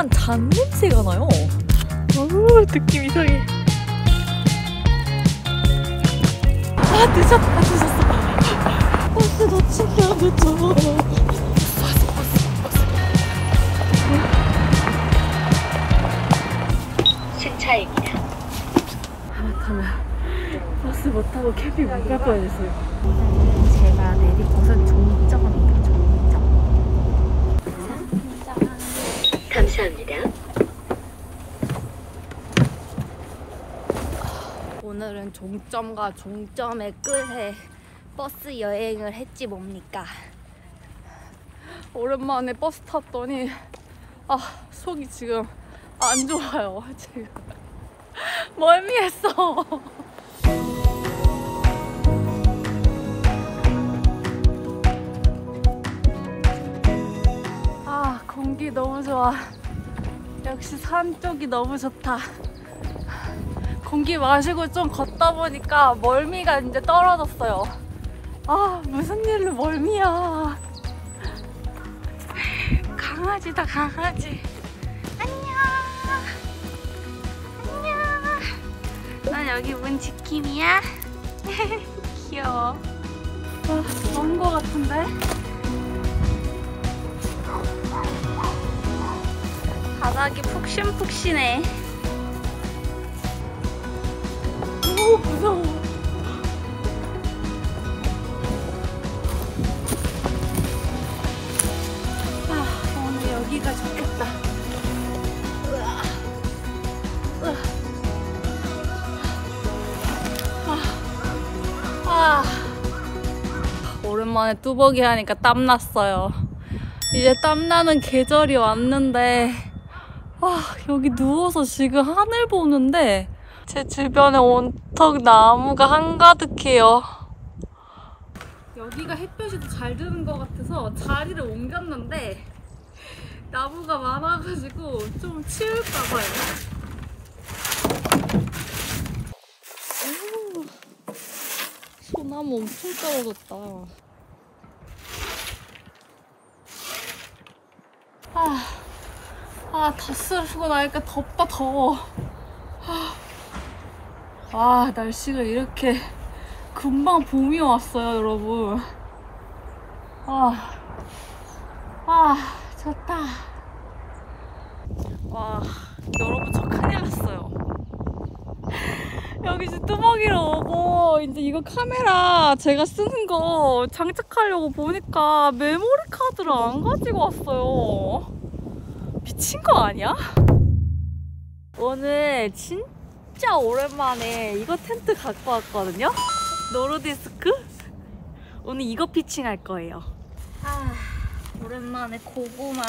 이상한 잔 냄새가 나요. 어우, 느낌 이상해. 아, 늦었다, 늦었어. 버스 놓치면 안 되죠. 차입니다. 하마터면 버스 못 타고 캠핑 못 갈 뻔했어요. 제가 내릴 곳은 종점입니다. 종점. 감사합니다. 오늘은 종점과 종점의 끝에 버스 여행을 했지 뭡니까. 오랜만에 버스 탔더니 아, 속이 지금 안 좋아요 지금. 멀미했어. 아, 공기 너무 좋아. 역시 산 쪽이 너무 좋다. 공기 마시고 좀 걷다 보니까 멀미가 이제 떨어졌어요. 아, 무슨 일로 멀미야. 강아지다, 강아지. 난 여기 문 지킴이야. 귀여워. 아, 먼 거 같은데? 바닥이 푹신푹신해. 오, 무서워. 아, 오늘 여기가 좋겠다. 으아. 오랜만에 뚜벅이 하니까 땀났어요. 이제 땀나는 계절이 왔는데, 아, 여기 누워서 지금 하늘 보는데 제 주변에 온통 나무가 한가득해요. 여기가 햇볕이 잘 드는 것 같아서 자리를 옮겼는데 나무가 많아가지고 좀 치울까봐요. 소나무 엄청 떨어졌다. 아, 다 쓸고 나니까 덥다, 더워. 아, 날씨가 이렇게 금방 봄이 왔어요, 여러분. 좋다. 와, 여러분, 저 큰일 났어요. 여기 이제 뚜벅이로 오고 이제 이거 카메라 제가 쓰는 거 장착하려고 보니까 메모리 카드를 안 가지고 왔어요. 미친 거 아니야? 오늘 진짜 오랜만에 이거 텐트 갖고 왔거든요? 노르디스크? 오늘 이거 피칭 할 거예요. 아, 오랜만에 고구마.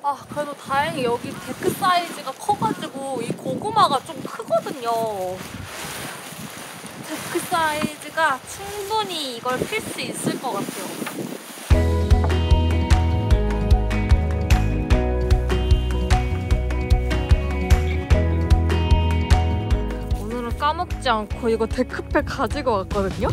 아, 그래도 다행히 여기 데크 사이즈가 커가지고 이 고구마가 좀 크거든요. 데크 사이즈가 충분히 이걸 필 수 있을 것 같아요. 오늘은 까먹지 않고 이거 데크팩 가지고 왔거든요.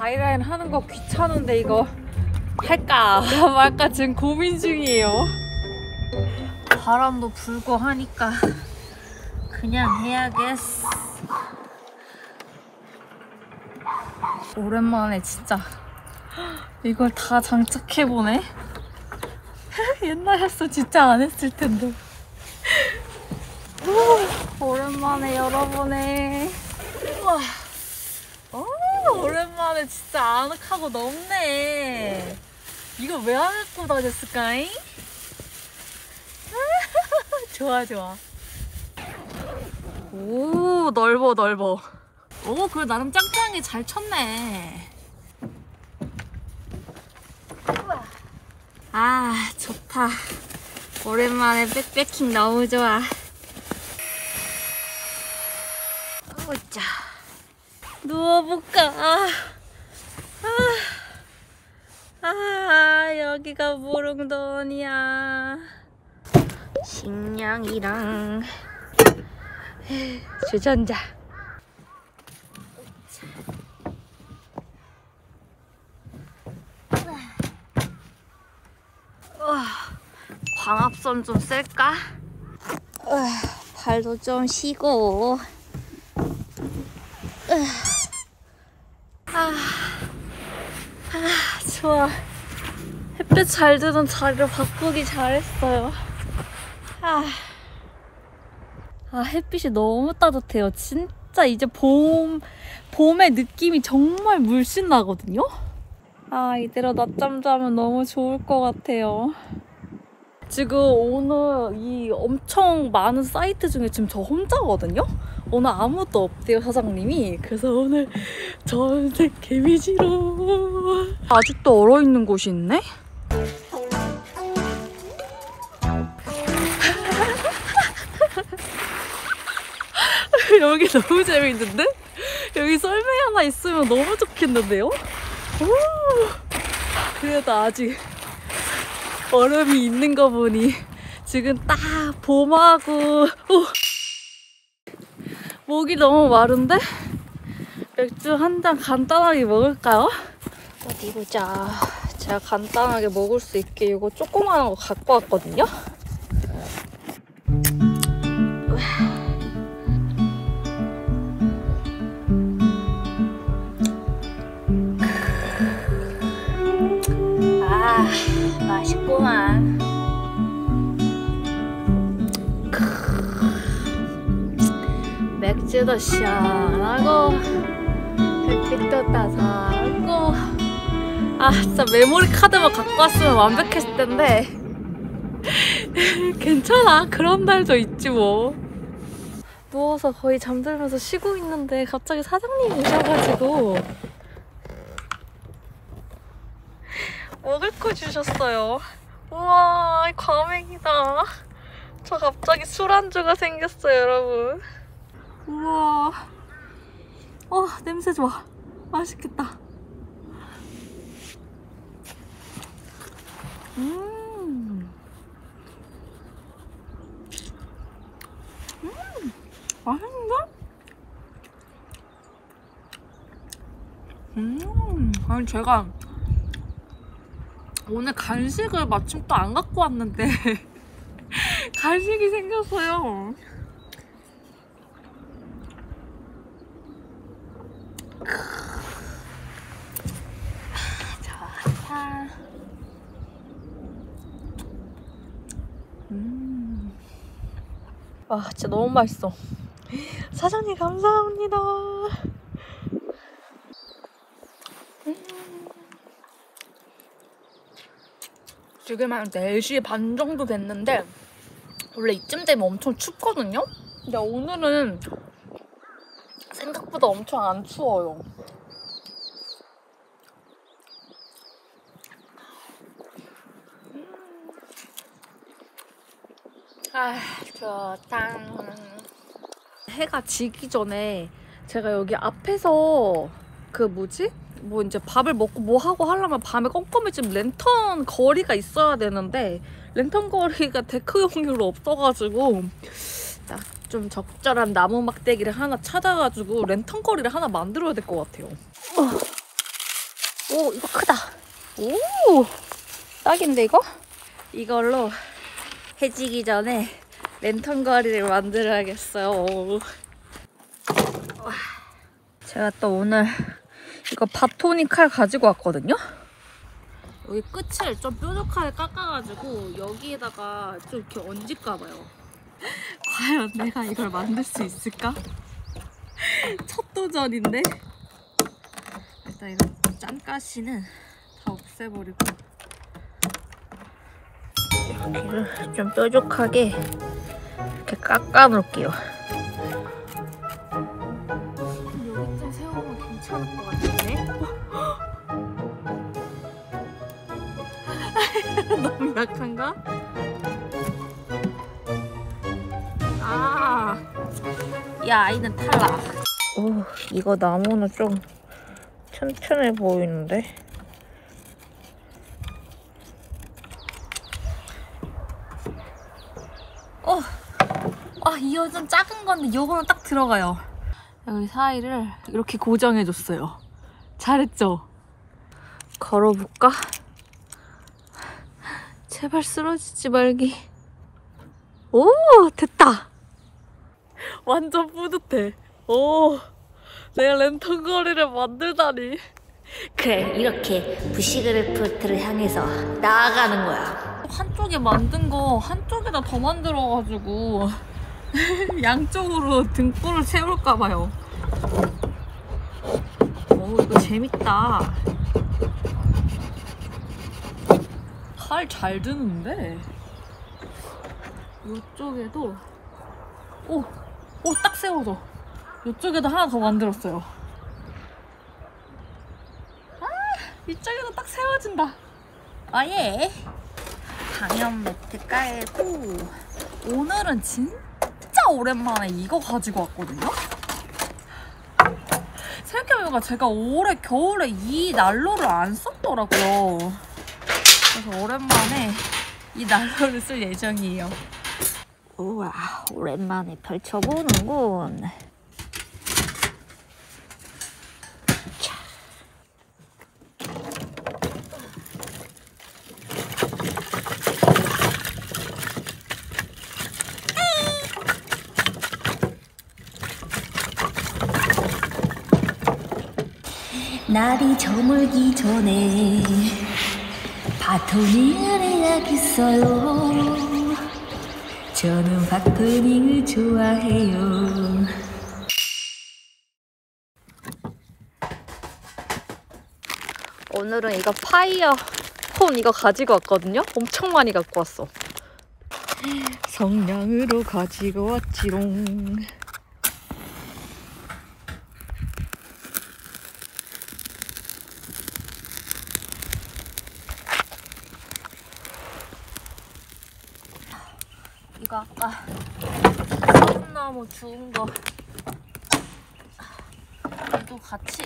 아이라인 하는 거 귀찮은데 이거 할까 말까 지금 고민 중이에요. 바람도 불고 하니까 그냥 해야겠어. 오랜만에 진짜 이걸 다 장착해보네. 옛날이었어 진짜 안 했을 텐데. 오랜만에 여러분의 우와. 오랜만에 진짜 아늑하고 넓네. 이거 왜 안 갖고 다녔을까잉? 좋아, 좋아. 오, 넓어, 넓어. 오, 그래, 나름 짱짱하게 잘 쳤네. 우와. 아, 좋다. 오랜만에 백패킹 너무 좋아. 오자. 누워볼까? 여기가 모롱돈이야. 식량이랑 주전자. 광합선 좀 쓸까? 발도 좀 쉬고. 좋아. 햇볕 잘 드는 자리로 바꾸기 잘했어요. 햇빛이 너무 따뜻해요. 진짜 이제 봄의 느낌이 정말 물씬 나거든요? 이대로 낮잠 자면 너무 좋을 것 같아요. 지금 오늘 이 엄청 많은 사이트 중에 지금 저 혼자거든요? 오늘 아무도 없대요, 사장님이. 그래서 오늘 전색 개미지로. 아직도 얼어있는 곳이 있네? 여기 너무 재밌는데? 여기 썰매 하나 있으면 너무 좋겠는데요? 그래도 아직 얼음이 있는 거 보니 지금 딱 봄하고. 목이 너무 마른데? 맥주 한 잔 간단하게 먹을까요? 어디 보자. 제가 간단하게 먹을 수 있게 이거 조그마한 거 갖고 왔거든요? 맛있구만. 맥주도 시원하고 햇빛도 따사하고. 진짜 메모리 카드만 갖고 왔으면 완벽했을 텐데. 괜찮아, 그런 날도 있지 뭐. 누워서 거의 잠들면서 쉬고 있는데 갑자기 사장님이 오셔가지고 먹을 거 주셨어요. 우와, 과메기다. 저 갑자기 술안주가 생겼어요, 여러분. 우와. 냄새 좋아. 맛있겠다. 맛있는데? 아니, 제가 오늘 간식을 마침 또 안 갖고 왔는데 간식이 생겼어요. 좋다. 진짜 너무 맛있어. 사장님 감사합니다. 지금 한 4시 반 정도 됐는데 원래 이쯤 되면 엄청 춥거든요? 근데 오늘은 생각보다 엄청 안 추워요. 좋다. 해가 지기 전에 제가 여기 앞에서 그 뭐지? 뭐 이제 밥을 먹고 뭐 하고 하려면 밤에 껌껌해지면 랜턴 거리가 있어야 되는데 랜턴 거리가 데크용으로 없어가지고 딱 좀 적절한 나무 막대기를 하나 찾아가지고 랜턴 거리를 하나 만들어야 될 것 같아요. 오, 이거 크다. 오, 딱인데 이거? 이걸로 해지기 전에 랜턴 거리를 만들어야겠어요. 제가 또 오늘 이거 바토닉 칼 가지고 왔거든요? 여기 끝을 좀 뾰족하게 깎아가지고 여기에다가 좀 이렇게 얹을까봐요. 과연 내가 이걸 만들 수 있을까? 첫 도전인데? 일단 이거 짠가시는 다 없애버리고 여기를 좀 뾰족하게 이렇게 깎아놓을게요. 너무 약한가? 아, 야, 아이는 탈락. 오, 이거 나무는 좀 튼튼해 보이는데? 어, 아, 이거 좀 작은 건데 요거는 딱 들어가요. 여기 사이를 이렇게 고정해줬어요. 잘했죠? 걸어볼까? 제발 쓰러지지 말기. 오, 됐다. 완전 뿌듯해. 오, 내가 랜턴거리를 만들다니. 그래, 이렇게 부시그래프트를 향해서 나아가는 거야. 한쪽에 만든 거 한쪽에다 더 만들어가지고 양쪽으로 등불을 세울까 봐요. 오, 이거 재밌다. 팔 잘 드는데? 이쪽에도 오! 오! 딱 세워져! 이쪽에도 하나 더 만들었어요. 아! 이쪽에도 딱 세워진다! 아예! 방염 매트 깔고 오늘은 진짜 오랜만에 이거 가지고 왔거든요? 생각해보니까 제가 올해 겨울에 이 난로를 안 썼더라고요. 그래서 오랜만에 이 난로를 쓸 예정이에요. 우와, 오랜만에 펼쳐보는군. 자. 날이 저물기 전에 바토닝을 해야겠어요. 저는 바토닝을 좋아해요. 오늘은 이거 파이어 폰 이거 가지고 왔거든요. 엄청 많이 갖고 왔어. 성냥으로 가지고 왔지롱. 이거 아까 소나무 주운 거 얘도 같이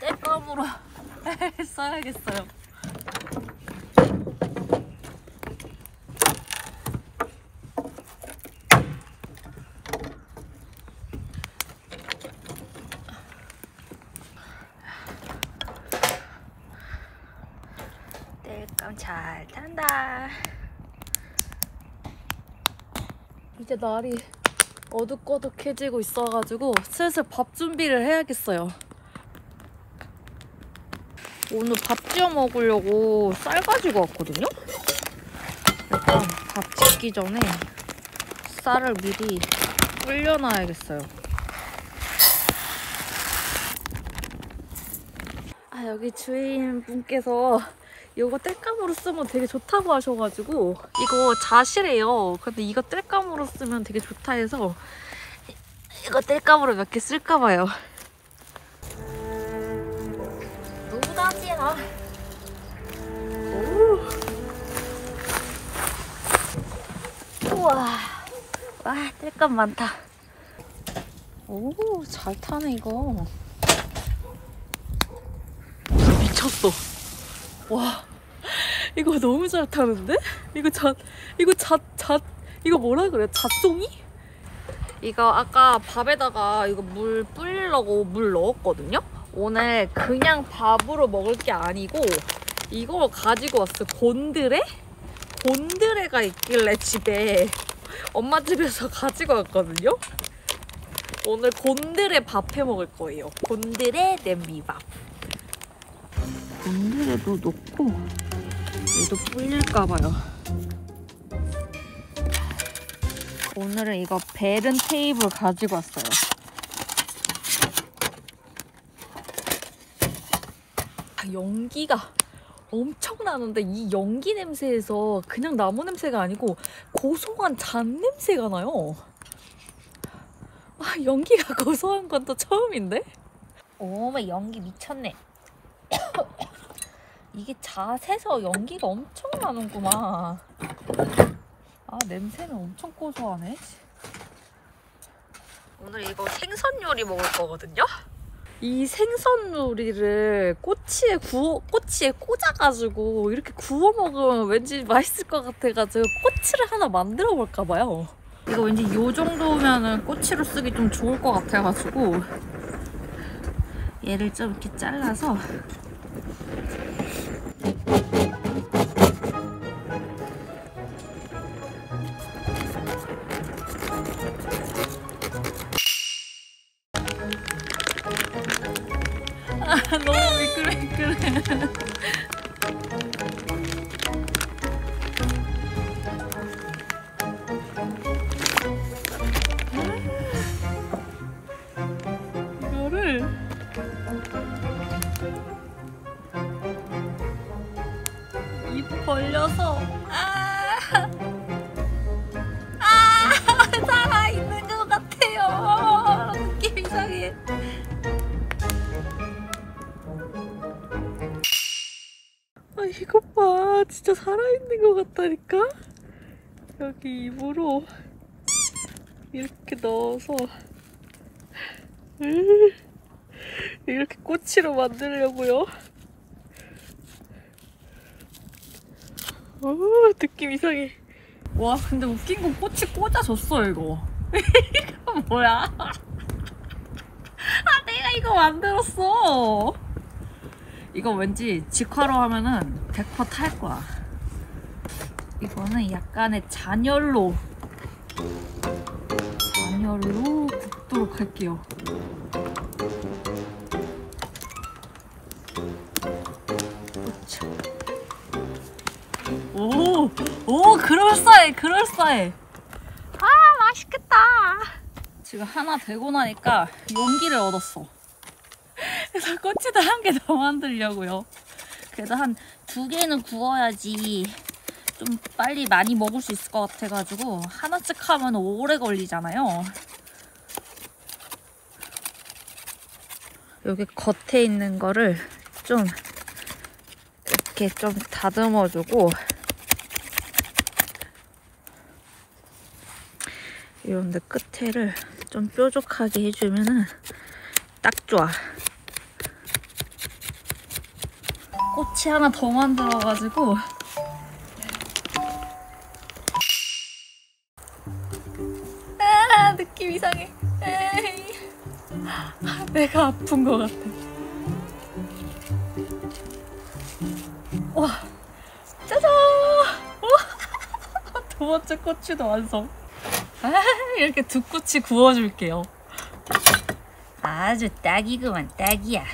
땔감으로 써야겠어요. 땔감 잘 탄다. 이제 날이 어둑어둑해지고 있어가지고 슬슬 밥 준비를 해야겠어요. 오늘 밥 지어 먹으려고 쌀 가지고 왔거든요? 일단 밥 짓기 전에 쌀을 미리 불려놔야겠어요. 아, 여기 주인분께서 이거 땔감으로 쓰면 되게 좋다고 하셔가지고, 이거 자시래요. 근데 이거 땔감으로 쓰면 되게 좋다 해서 이거 땔감으로 몇 개 쓸까봐요. 너무 다지나. 우와, 와, 땔감 많다. 오, 잘 타네 이거. 미쳤어. 와, 이거 너무 잘 타는데? 이거 뭐라 그래? 잣종이? 이거 아까 밥에다가 이거 물 뿌리려고 물 넣었거든요? 오늘 그냥 밥으로 먹을 게 아니고 이걸 가지고 왔어요. 곤드레? 곤드레가 있길래 집에 엄마 집에서 가지고 왔거든요? 오늘 곤드레 밥 해 먹을 거예요. 곤드레 냄비밥. 곤드레도 놓고 얘도 불릴까봐요. 오늘은 이거 베른 테이블 가지고 왔어요. 아, 연기가 엄청 나는데 이 연기 냄새에서 그냥 나무 냄새가 아니고 고소한 잣 냄새가 나요. 아, 연기가 고소한 건 또 처음인데? 어머, 연기 미쳤네. 이게 잣에서 연기가 엄청 나는구만. 아, 냄새는 엄청 고소하네. 오늘 이거 생선 요리 먹을 거거든요. 이 생선 요리를 꼬치에 꽂아가지고 이렇게 구워 먹으면 왠지 맛있을 것 같아가지고 꼬치를 하나 만들어 볼까 봐요. 이거 왠지 이 정도면은 꼬치로 쓰기 좀 좋을 것 같아가지고 얘를 좀 이렇게 잘라서. 너무 미끌미끌해. 이거를 입 벌려서 살아있는 것 같아요. 느낌 이상해. 아, 이것 봐. 진짜 살아있는 것 같다니까? 여기 입으로 이렇게 넣어서 이렇게 꼬치로 만들려고요. 오, 느낌 이상해. 와, 근데 웃긴 건 꼬치 꽂아줬어, 이거. 이거 뭐야? 아, 내가 이거 만들었어. 이거 왠지 직화로 하면은 100% 탈 거야. 이거는 약간의 잔열로 굽도록 할게요. 오, 오, 그럴싸해, 그럴싸해. 아, 맛있겠다. 지금 하나 되고 나니까 용기를 얻었어. 그래서 꼬치도 한 개 더 만들려고요. 그래서 한 두 개는 구워야지 좀 빨리 많이 먹을 수 있을 것 같아가지고 하나씩 하면 오래 걸리잖아요. 여기 겉에 있는 거를 좀 이렇게 좀 다듬어주고 이런데 끝에를 좀 뾰족하게 해주면은 딱 좋아. 꼬치 하나 더 만들어가지고 느낌 이상해. 내가 아픈 것 같아. 와, 짜잔! 와, 두 번째 꼬치도 완성. 이렇게 두 꼬치 구워줄게요. 아주 딱이구만, 딱이야.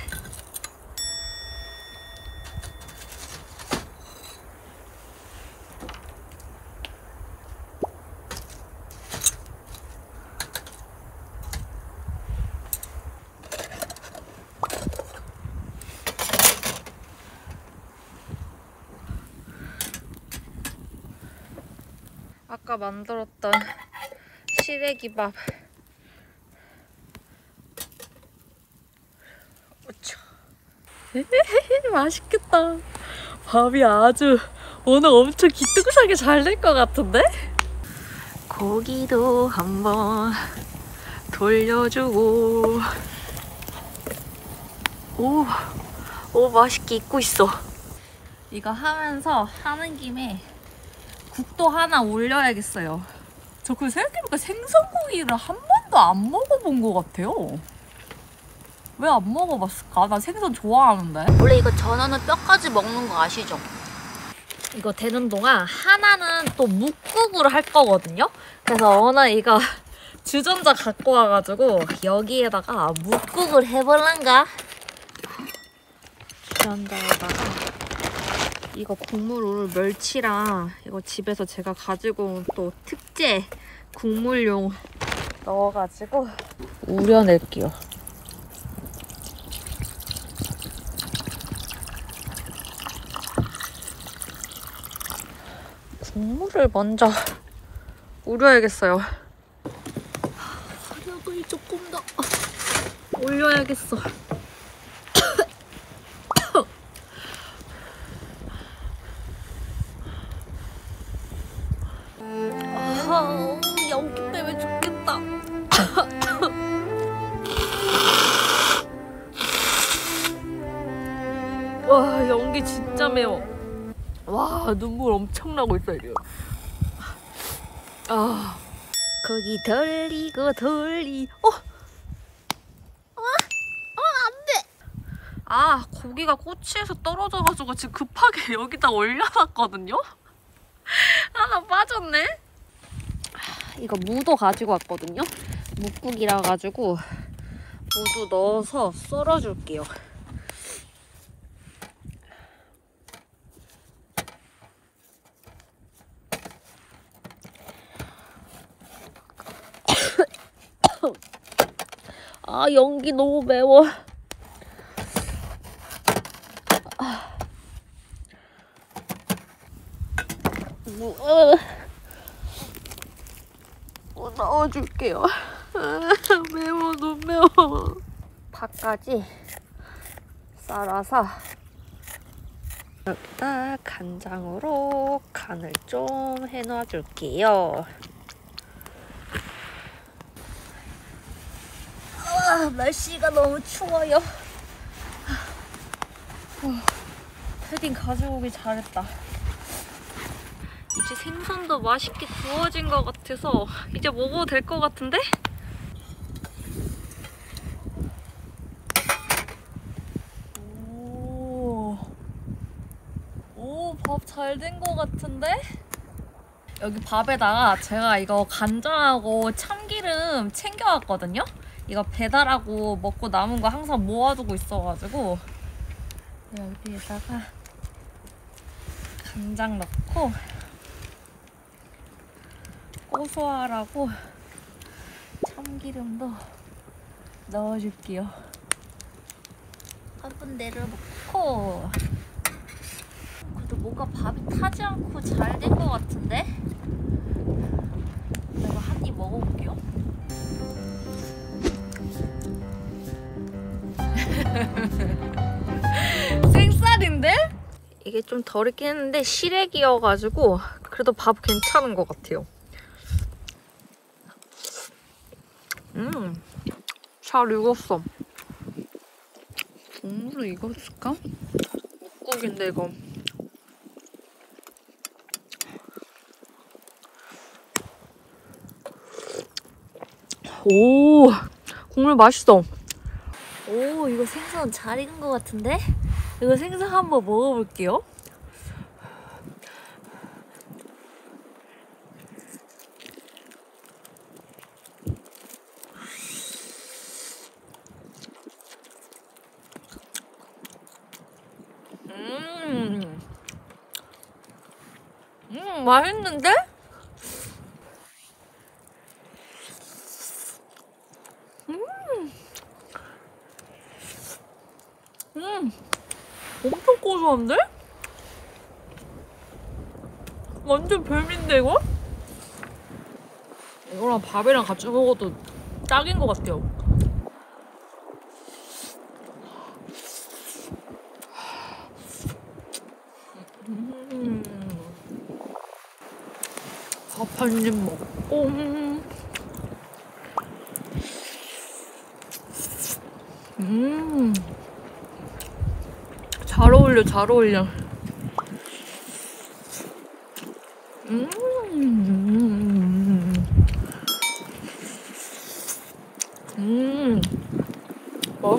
아까 만들었던 시래기밥. 맛있겠다. 밥이 아주 오늘 엄청 기특하게 잘 될 것 같은데? 고기도 한번 돌려주고. 오, 오, 맛있게 익고 있어. 이거 하면서 하는 김에 국도 하나 올려야겠어요. 저 그 생각해보니까 생선고기를 한 번도 안 먹어본 것 같아요. 왜 안 먹어봤을까? 나 생선 좋아하는데. 원래 이거 전어는 뼈까지 먹는 거 아시죠? 이거 되는 동안 하나는 또 묵국으로 할 거거든요? 그래서 오늘 이거 주전자 갖고 와가지고 여기에다가 묵국을 해볼란가? 주전자에다가 이거 국물 올 멸치랑 이거 집에서 제가 가지고 온 또 특제 국물용 넣어가지고 우려낼게요. 국물을 먼저 우려야겠어요. 화력을 조금 더 올려야겠어. 와, 연기 진짜 매워. 와, 눈물 엄청 나고 있어 지금. 아, 거기 돌리고 돌리. 어, 아, 안 돼. 아, 고기가 꼬치에서 떨어져가지고 지금 급하게 여기다 올려놨거든요. 아, 나 빠졌네. 이거 무도 가지고 왔거든요. 묵국이라 가지고 무도 넣어서 썰어줄게요. 아, 연기 너무 매워. 넣어줄게요. 매워, 너무 매워. 밥까지 썰어서 여기다 간장으로 간을 좀 해놔줄게요. 아, 날씨가 너무 추워요. 패딩 가지고 오길 잘했다. 이제 생선도 맛있게 구워진 것 같아서 이제 먹어도 될 것 같은데? 오, 밥 잘 된 것 같은데? 여기 밥에다가 제가 이거 간장하고 참기름 챙겨왔거든요? 이거 배달하고 먹고 남은 거 항상 모아두고 있어가지고 여기에다가 간장 넣고 고소하라고 참기름도 넣어줄게요. 한번 내려놓고. 그래도 뭔가 밥이 타지 않고 잘 된 것 같은데? 내가 한 입 먹어볼게요. 생쌀인데? 이게 좀 덜 익긴 했는데 시래기여가지고 그래도 밥 괜찮은 것 같아요. 잘 익었어. 국물이 익었을까? 묵국인데 이거. 오, 국물 맛있어. 오, 이거 생선 잘 익은 것 같은데? 이거 생선 한번 먹어볼게요. 맛있는데? 엄청 고소한데? 완전 별미인데 이거? 이거랑 밥이랑 같이 먹어도 딱인 것 같아요. 밥 한 입 먹고. 잘 어울려, 잘 어울려.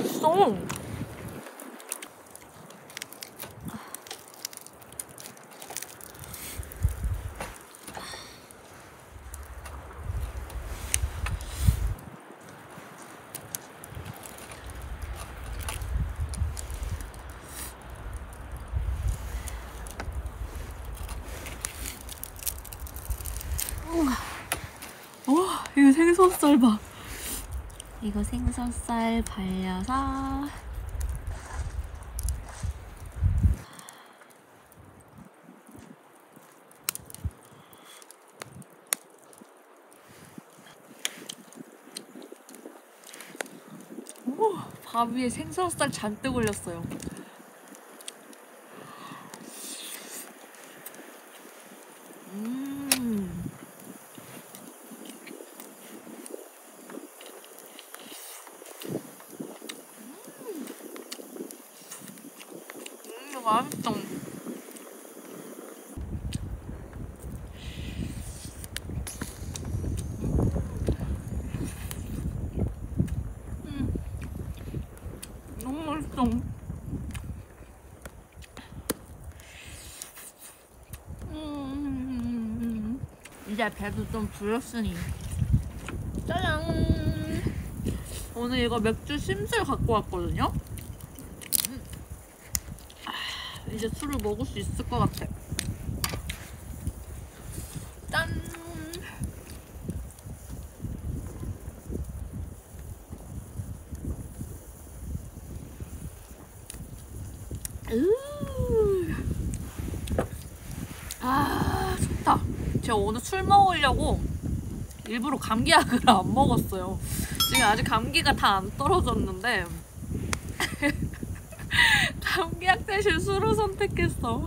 맛있어. 와, 이거 생선살 봐. 이거 생선살 발려서 오, 밥 위에 생선살 잔뜩 올렸어요. 맛있다. 너무 맛있다. 이제 배도 좀 불렀으니 짜잔! 오늘 이거 맥주 심술 갖고 왔거든요? 이제 술을 먹을 수 있을 것 같아. 짠! 아, 좋다. 제가 오늘 술 먹으려고 일부러 감기약을 안 먹었어요. 지금 아직 감기가 다 안 떨어졌는데 감기약 대신 술을 선택했어.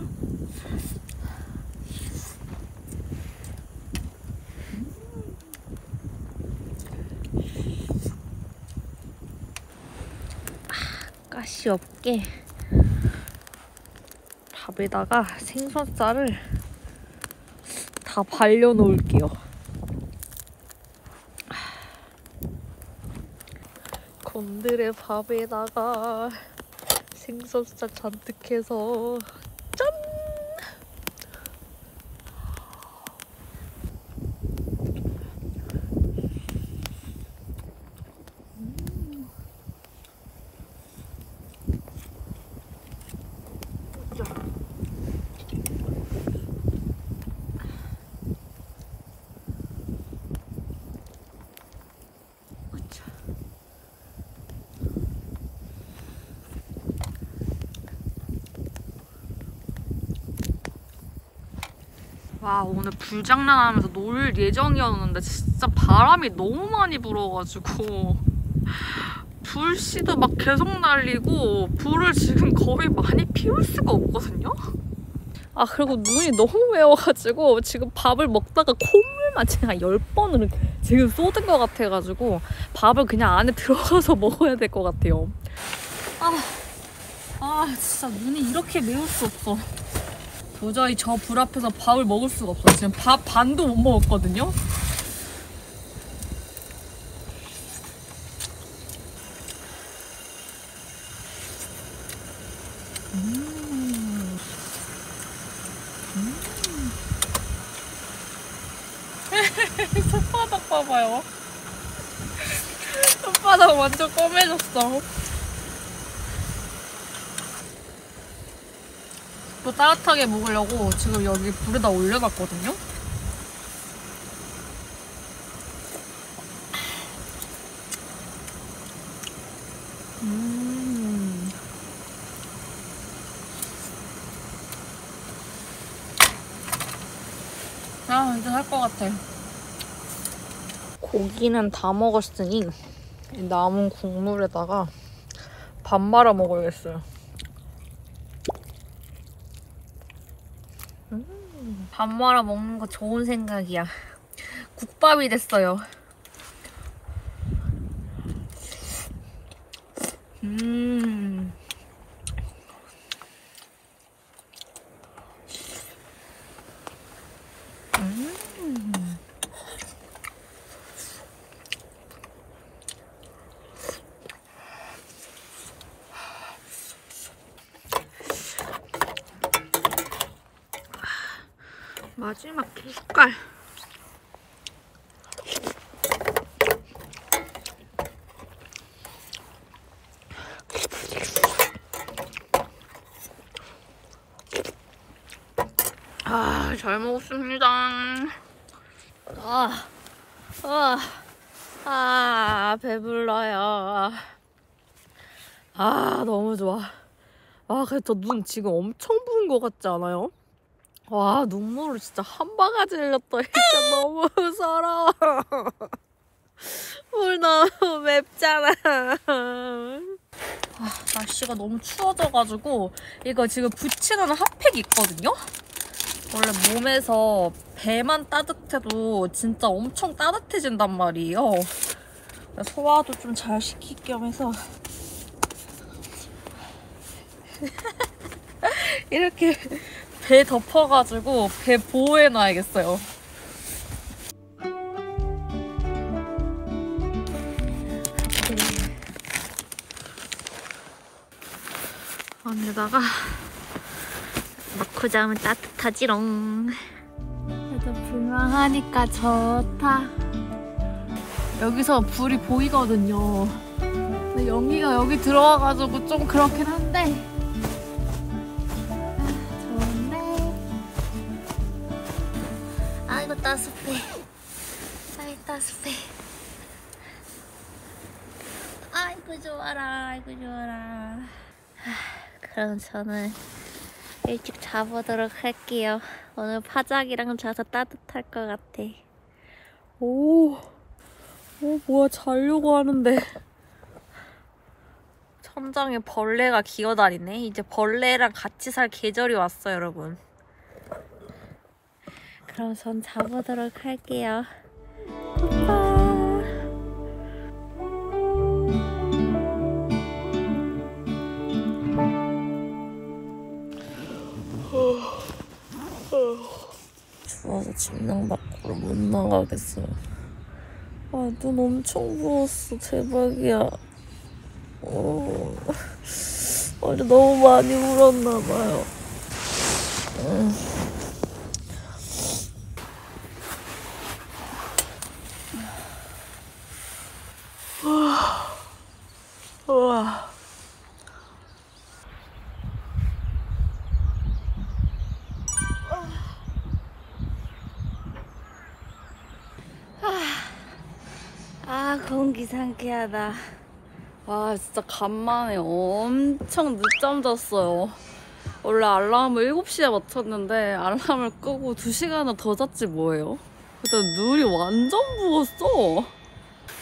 가시 없게 밥에다가 생선살을 다 발려 놓을게요. 곰들의 밥에다가 생선살 잔뜩 해서 짠! 와, 오늘 불장난하면서 놀 예정이었는데 진짜 바람이 너무 많이 불어가지고 불씨도 막 계속 날리고 불을 지금 거의 많이 피울 수가 없거든요? 아, 그리고 눈이 너무 매워가지고 지금 밥을 먹다가 콧물만 제가 10번을 지금 쏟은 것 같아가지고 밥을 그냥 안에 들어가서 먹어야 될 것 같아요. 진짜 눈이 이렇게 매울 수 없어. 도저히 저 불 앞에서 밥을 먹을 수가 없어요. 지금 밥 반도 못 먹었거든요? 손바닥 봐봐요. 손바닥 완전 꼬매졌어. 또 따뜻하게 먹으려고 지금 여기 불에다 올려놨거든요? 아, 이제 살 것 같아. 고기는 다 먹었으니 이 남은 국물에다가 밥 말아 먹어야겠어요. 밥 말아 먹는 거 좋은 생각이야. 국밥이 됐어요. 마지막 두 숟갈. 아, 잘 먹었습니다. 배불러요. 아, 너무 좋아. 아, 그래도 눈 지금 엄청 부은 것 같지 않아요? 와, 눈물을 진짜 한 방아지 흘렸다. 진짜 너무 서러워. 물 너무 맵잖아. 아, 날씨가 너무 추워져가지고 이거 지금 붙이는 핫팩이 있거든요? 원래 몸에서 배만 따뜻해도 진짜 엄청 따뜻해진단 말이에요. 소화도 좀 잘 시킬 겸 해서 이렇게 배 덮어가지고 배 보호해놔야겠어요. 안에다가 넣고 자면 따뜻하지롱. 그래도 불멍하니까 좋다. 여기서 불이 보이거든요. 근데 연기가 여기 들어와가지고 좀 그렇긴 한데 좋은데. 아이고 따숩해. 아이고 따숩해. 아이고 좋아라. 아이고 좋아라. 그럼 저는 일찍 자보도록 할게요. 오늘 파작이랑 자서 따뜻할 것 같아. 오, 뭐야, 자려고 하는데 천장에 벌레가 기어다니네. 이제 벌레랑 같이 살 계절이 왔어요, 여러분. 그럼 전 자보도록 할게요. 굿바이. 추워서 침낭 밖으로 못 나가겠어. 아, 눈 엄청 부었어. 대박이야. 어, 어제 너무 많이 울었나봐요. 우와. 공기 상쾌하다. 와, 진짜 간만에 엄청 늦잠 잤어요. 원래 알람을 7시에 맞췄는데 알람을 끄고 2시간을 더 잤지 뭐예요. 그때 눈이 완전 부었어.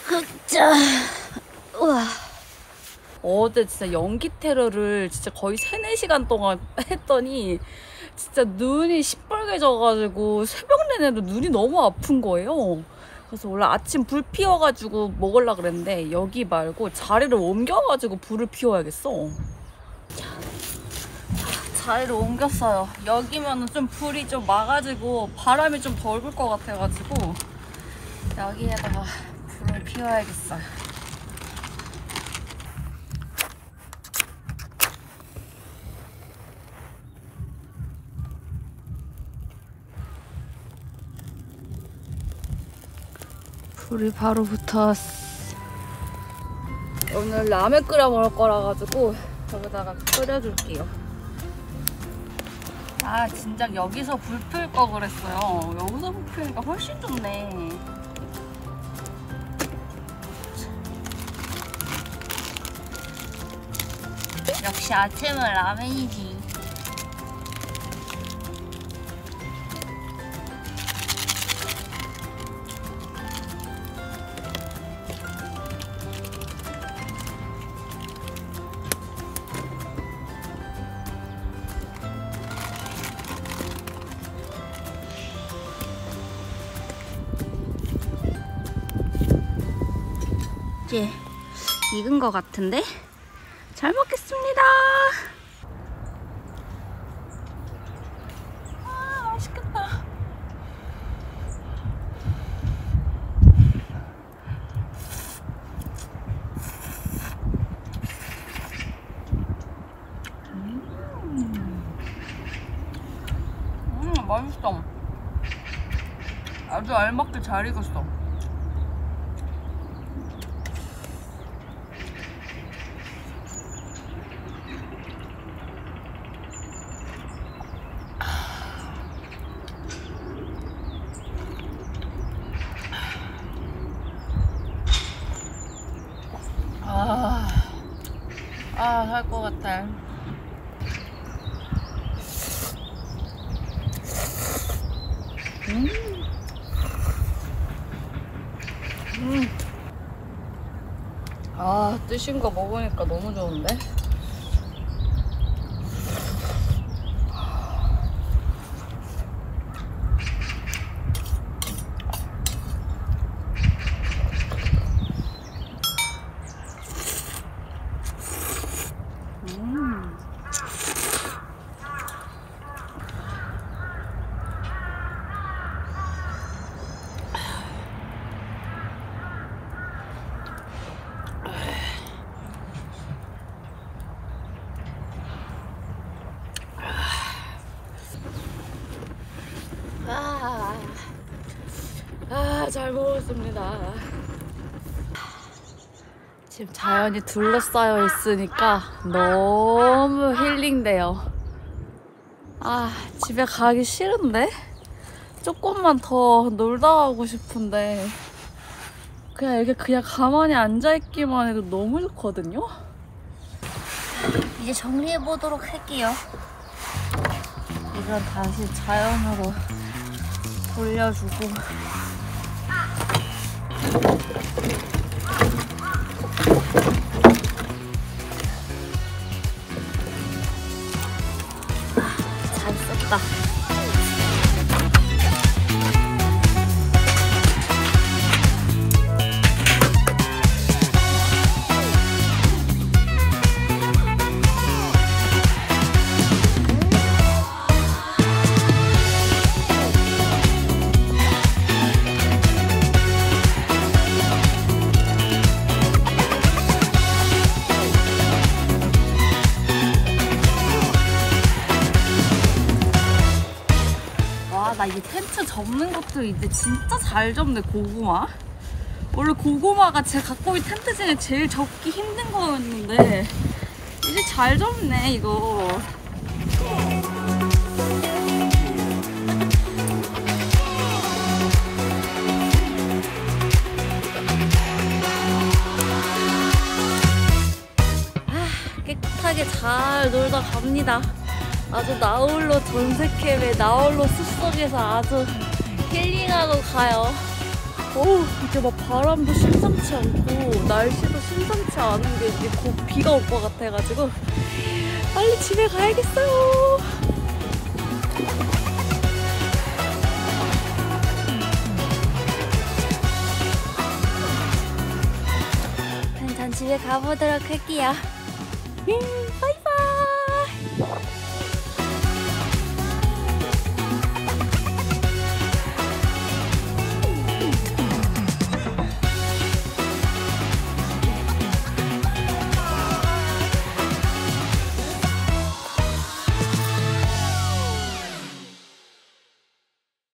흑자. 우와. 어제 진짜 연기 테러를 진짜 거의 3-4시간 동안 했더니 진짜 눈이 시뻘개져가지고 새벽 내내로 눈이 너무 아픈 거예요. 그래서 원래 아침 불 피워가지고 먹으려고 그랬는데 여기 말고 자리를 옮겨가지고 불을 피워야겠어. 자리를 옮겼어요. 여기면은 좀 불이 좀 막아지고 바람이 좀 덜 불 것 같아가지고 여기에다가 불을 피워야겠어요. 불이 바로 붙었어. 오늘 라면 끓여 먹을 거라가지고 여기다가 끓여줄게요. 아, 진작 여기서 불 피울 거 그랬어요. 여기서 불 피우니까 훨씬 좋네. 역시 아침은 라면이지. 이제 익은 것 같은데? 잘 먹겠습니다. 아, 맛있겠다. 맛있어. 아주 알맞게 잘 익었어. 아, 살 것 같아. 아, 뜨신 거 먹으니까 너무 좋은데? 잘 먹었습니다. 지금 자연이 둘러싸여 있으니까 너무 힐링돼요. 아, 집에 가기 싫은데? 조금만 더 놀다 가고 싶은데 그냥 이렇게 그냥 가만히 앉아있기만 해도 너무 좋거든요? 이제 정리해보도록 할게요. 이건 다시 자연으로 돌려주고 잘 썼다. 나 이게 텐트 접는 것도 이제 진짜 잘 접네. 고구마 원래 고구마가 제 갖고 있는 텐트 중에 제일 접기 힘든 거였는데 이제 잘 접네. 이거 깨끗하게 잘 놀다 갑니다. 아주 나홀로 전세캠에 나홀로 숲속에서 아주 힐링하고 가요. 오, 이제 막 바람도 심상치 않고 날씨도 심상치 않은 게 이제 곧 비가 올 것 같아가지고 빨리 집에 가야겠어요. 전 집에 가보도록 할게요. 바이바이.